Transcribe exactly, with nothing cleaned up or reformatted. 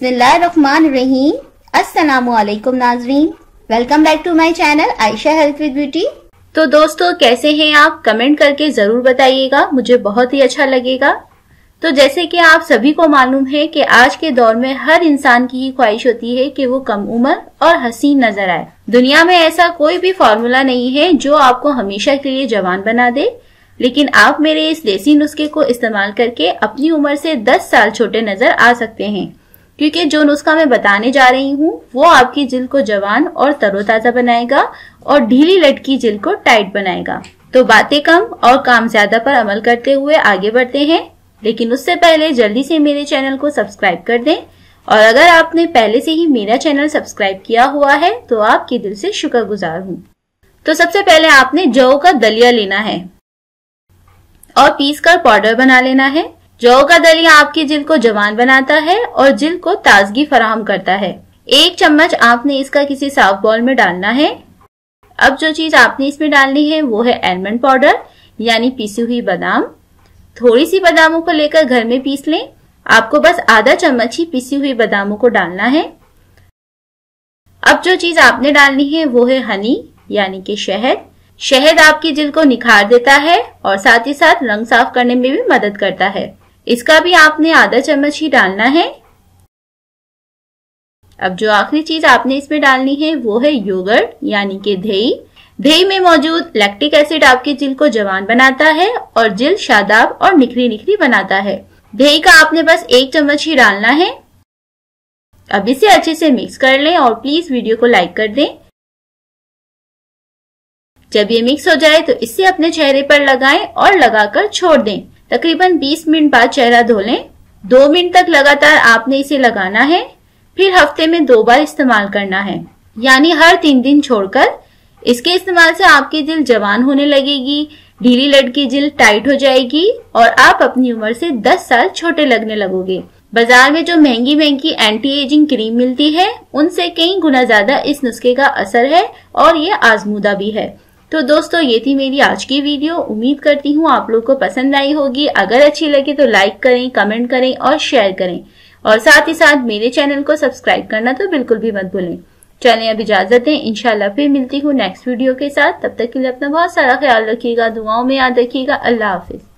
बिस्मिल्लाहिर्रहमानिर्रहीम। अस्सलामुअलैकुम नाज़रीन, welcome back to my channel Ayesha health with beauty. तो दोस्तों, कैसे हैं आप? कमेंट करके जरूर बताइएगा, मुझे बहुत ही अच्छा लगेगा। तो जैसे कि आप सभी को मालूम है कि आज के दौर में हर इंसान की ही ख्वाहिश होती है कि वो कम उम्र और हसीन नजर आए। दुनिया में ऐसा कोई भी फॉर्मूला नहीं है जो आपको हमेशा के लिए जवान बना दे, लेकिन आप मेरे इस देसी नुस्खे को इस्तेमाल करके अपनी उम्र से दस साल छोटे नजर आ सकते हैं, क्योंकि जो नुस्खा मैं बताने जा रही हूँ वो आपकी जिल्द को जवान और तरोताजा बनाएगा और ढीली लटकी जिल्द को टाइट बनाएगा। तो बातें कम और काम ज्यादा पर अमल करते हुए आगे बढ़ते हैं, लेकिन उससे पहले जल्दी से मेरे चैनल को सब्सक्राइब कर दें, और अगर आपने पहले से ही मेरा चैनल सब्सक्राइब किया हुआ है तो आपके दिल से शुक्रगुजार हूँ। तो सबसे पहले आपने जौ का दलिया लेना है और पीस कर पाउडर बना लेना है। जौ का दलिया आपकी जिल्द को जवान बनाता है और जिल्द को ताजगी फराहम करता है। एक चम्मच आपने इसका किसी साफ बॉल में डालना है। अब जो चीज आपने इसमें डालनी है वो है आलमंड पाउडर, यानी पीसी हुई बादाम। थोड़ी सी बादामों को लेकर घर में पीस लें। आपको बस आधा चम्मच ही पीसी हुई बादामों को डालना है। अब जो चीज आपने डालनी है वो है हनी, यानी कि शहद। शहद आपकी जिल्द को निखार देता है और साथ ही साथ रंग साफ करने में भी मदद करता है। इसका भी आपने आधा चम्मच ही डालना है। अब जो आखिरी चीज आपने इसमें डालनी है वो है योगर्ट, यानी कि दही। दही में मौजूद लैक्टिक एसिड आपकी जिल्द को जवान बनाता है और जिल्द शादाब और निखरी निखरी बनाता है। दही का आपने बस एक चम्मच ही डालना है। अब इसे अच्छे से मिक्स कर लें और प्लीज वीडियो को लाइक कर दें। जब ये मिक्स हो जाए तो इसे अपने चेहरे पर लगाएं और लगाकर छोड़ दें। तकरीबन बीस मिनट बाद चेहरा धो लें। दो मिनट तक लगातार आपने इसे लगाना है, फिर हफ्ते में दो बार इस्तेमाल करना है, यानी हर तीन दिन छोड़कर। इसके इस्तेमाल से आपकी जिल्द जवान होने लगेगी, ढीली लड़की जिल्द टाइट हो जाएगी और आप अपनी उम्र से दस साल छोटे लगने लगोगे। बाजार में जो महंगी महंगी एंटी एजिंग क्रीम मिलती है उनसे कई गुना ज्यादा इस नुस्खे का असर है और ये आजमूदा भी है। तो दोस्तों, ये थी मेरी आज की वीडियो। उम्मीद करती हूँ आप लोग को पसंद आई होगी। अगर अच्छी लगे तो लाइक करें, कमेंट करें और शेयर करें, और साथ ही साथ मेरे चैनल को सब्सक्राइब करना तो बिल्कुल भी मत भूलें। चलें, अब इजाजत दें। इंशाल्लाह फिर मिलती हूँ नेक्स्ट वीडियो के साथ। तब तक के लिए अपना बहुत सारा ख्याल रखिएगा, दुआओं में याद रखिएगा। अल्लाह हाफिज।